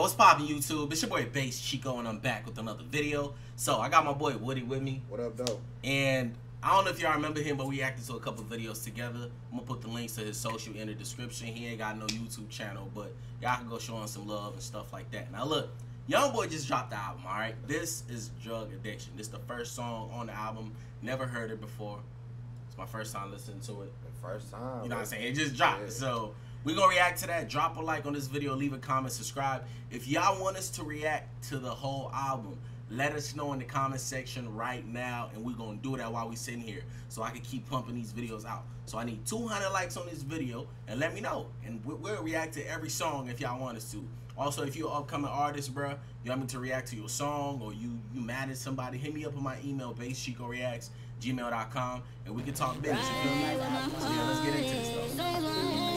Yo, what's poppin', YouTube? It's your boy Bass Chico, and I'm back with another video. So I got my boy Woody with me. What up, though? And I don't know if y'all remember him, but we acted to a couple videos together. I'm gonna put the links to his social in the description. He ain't got no YouTube channel, but y'all can go show him some love and stuff like that. Now look, YoungBoy just dropped the album, all right? This is Drug Addiction. This is the first song on the album. Never heard it before. It's my first time listening to it. First time. You know what I'm saying? It just dropped. Yeah. So we're gonna react to that. Drop a like on this video. Leave a comment. Subscribe. If y'all want us to react to the whole album, let us know in the comment section right now, and we're gonna do that while we sitting here, so I can keep pumping these videos out. So I need 200 likes on this video, and let me know. And we'll react to every song if y'all want us to. Also, if you're an upcoming artist, bruh, you want me to react to your song, or you mad at somebody, hit me up on my email, basschicoreacts@gmail.com, and we can talk business. So yeah, let's get into this though.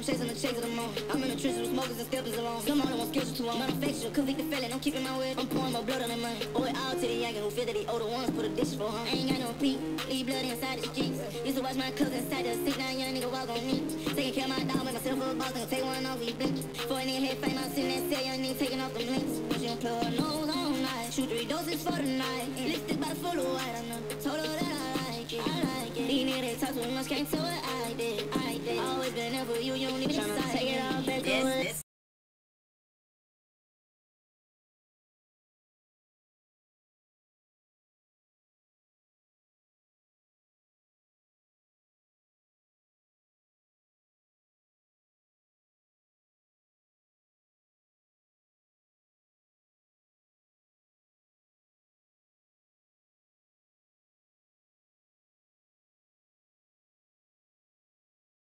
Chasing the chase of the moon. I'm in the trenches with smokers and steppers alone. Some other ones scheduled too long. Manufacturer, convicted felon. I'm keeping my word. I'm pouring my blood on the money. Owe it all to the youngin' who feel that the older ones put a dish for home. I ain't got no peak. Leave blood inside the streets. Used to watch my cousin inside the sick. Now a young nigga walk on me. Taking care of my dog, make myself a boss. Gonna take one off, he blink. For a nigga head fame, I'm sitting there still. Young nigga taking off them links. Pushing your plug, nose all night. Shoot 3 doses for the night. Lifted by the full of white. I know. Told her that I like it. These niggas talk too much, can't tell what I did. Always been there for you, you don't even decide. Take it all back away.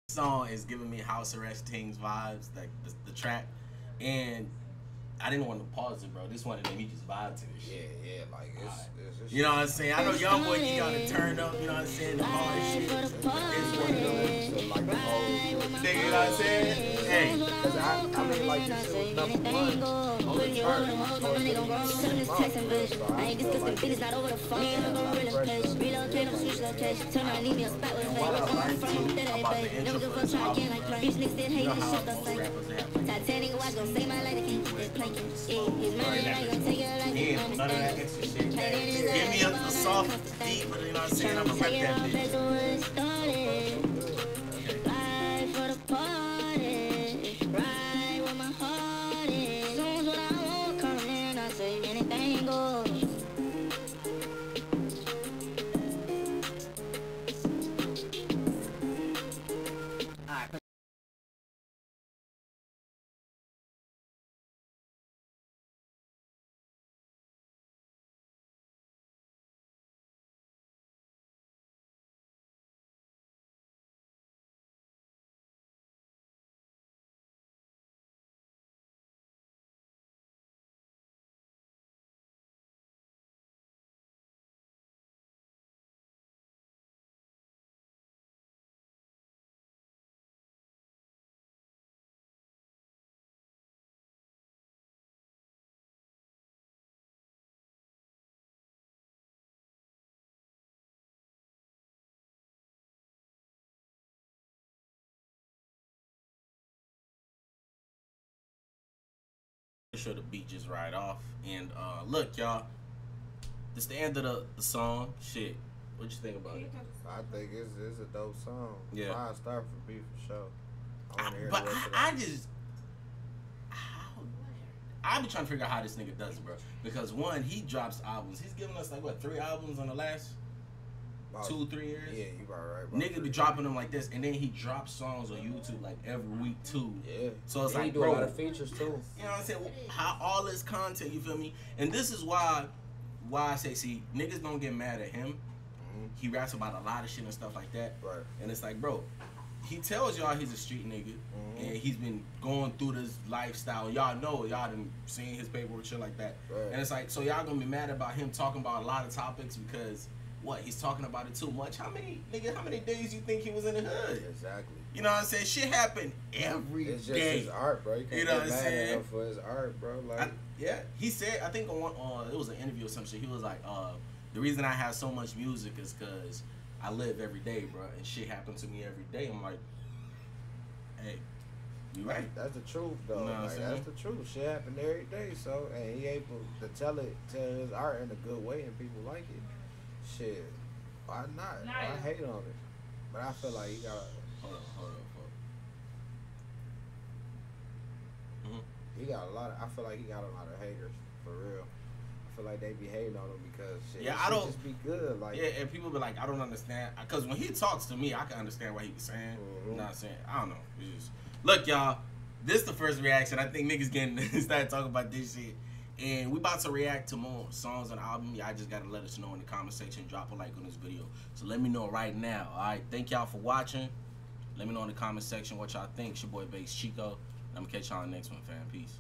This song is giving me House Arrest Tings vibes, like the track, and I didn't want to pause it, bro. This one of them, he just vibed to this shit. Yeah, like it's you know what I'm saying? I know YoungBoy, he got to turn up, you know what I'm saying? The all this shit. It's one of those, so like the whole thing, you know what I'm saying? Hey, because I mean, like, this was number one on the chart. I ain't discussing business, not over the phone. Give me a soft beat, but you know what I'm saying? I'm gonna rip that bitch. Sure the beat just right off, and look, y'all, this the end of the song. Shit, what you think about it? I think it's a dope song. Yeah, I start for beat for sure. I be trying to figure out how this nigga does it, bro. Because one, he drops albums. He's giving us like what, 3 albums on the last 2-3 years. Yeah, you right. Nigga be dropping them like this, and then he drops songs on YouTube like every week too. Yeah. So it's like, bro, a lot of features too. You know what I'm saying? How all this content, you feel me? And this is why I say, see, niggas don't get mad at him. He raps about a lot of shit and stuff like that. Right. And it's like, bro, he tells y'all he's a street nigga, and he's been going through this lifestyle. Y'all know, y'all done seen his paperwork, shit like that. Right. And it's like, so y'all gonna be mad about him talking about a lot of topics because what, he's talking about it too much. How many days you think he was in the hood? Exactly. You know what I'm saying? Shit happened every day. It's just his art, bro. You can't get mad at him for his art, bro. Like, yeah, he said, I think on it was an interview or some shit. He was like, the reason I have so much music is because I live every day, bro, and shit happens to me every day. I'm like, hey, you right? That's the truth, though. You know like, that's the truth. Shit happened every day, so and he able to tell his art in a good way, and people like it. Shit, why not? I hate on it, but I feel like he got. Hold up. He got a lot of, I feel like he got a lot of haters, for real. I feel like they be hating on him because shit, yeah, I don't, just be good. Like, yeah, and people be like, I don't understand. Because when he talks to me, I can understand what he was saying. You know what I'm saying? I don't know. It's just, look, y'all, this the first reaction. I think niggas getting started talking about this shit. And we about to react to more songs on the album. Y'all just got to let us know in the comment section. Drop a like on this video. So let me know right now. All right, thank y'all for watching. Let me know in the comment section what y'all think. It's your boy Bass Chico. I'm going to catch y'all in the next one, fam. Peace.